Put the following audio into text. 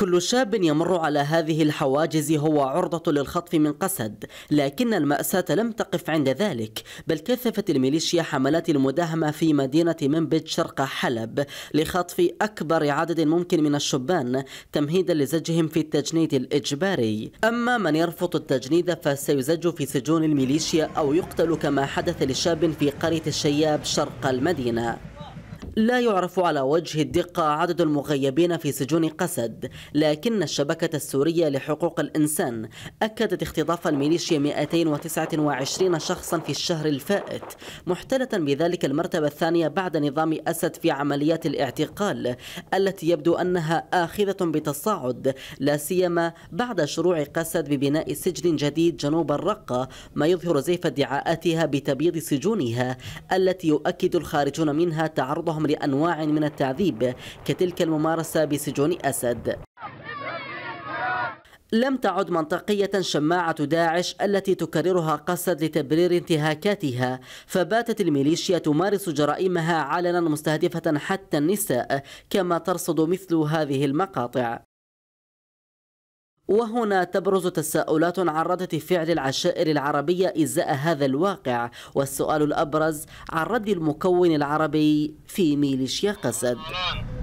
كل شاب يمر على هذه الحواجز هو عرضة للخطف من قسد، لكن المأساة لم تقف عند ذلك، بل كثفت الميليشيا حملات المداهمة في مدينة منبج شرق حلب لخطف أكبر عدد ممكن من الشبان تمهيدا لزجهم في التجنيد الإجباري. أما من يرفض التجنيد فسيزج في سجون الميليشيا أو يقتل كما حدث لشاب في قرية الشياب شرق المدينة. لا يعرف على وجه الدقة عدد المغيبين في سجون قسد، لكن الشبكة السورية لحقوق الإنسان أكدت اختطاف الميليشيا 229 شخصا في الشهر الفائت، محتلة بذلك المرتبة الثانية بعد نظام أسد في عمليات الاعتقال التي يبدو أنها آخذة بتصاعد، لا سيما بعد شروع قسد ببناء سجن جديد جنوب الرقة، ما يظهر زيف ادعاءاتها بتبييض سجونها التي يؤكد الخارجون منها تعرضهم لأنواع من التعذيب كتلك الممارسة بسجون أسد. لم تعد منطقية شماعة داعش التي تكررها قسد لتبرير انتهاكاتها، فباتت الميليشيا تمارس جرائمها علنا مستهدفة حتى النساء، كما ترصد مثل هذه المقاطع. وهنا تبرز تساؤلات عن ردة فعل العشائر العربية إزاء هذا الواقع، والسؤال الأبرز عن رد المكون العربي في ميليشيا قسد.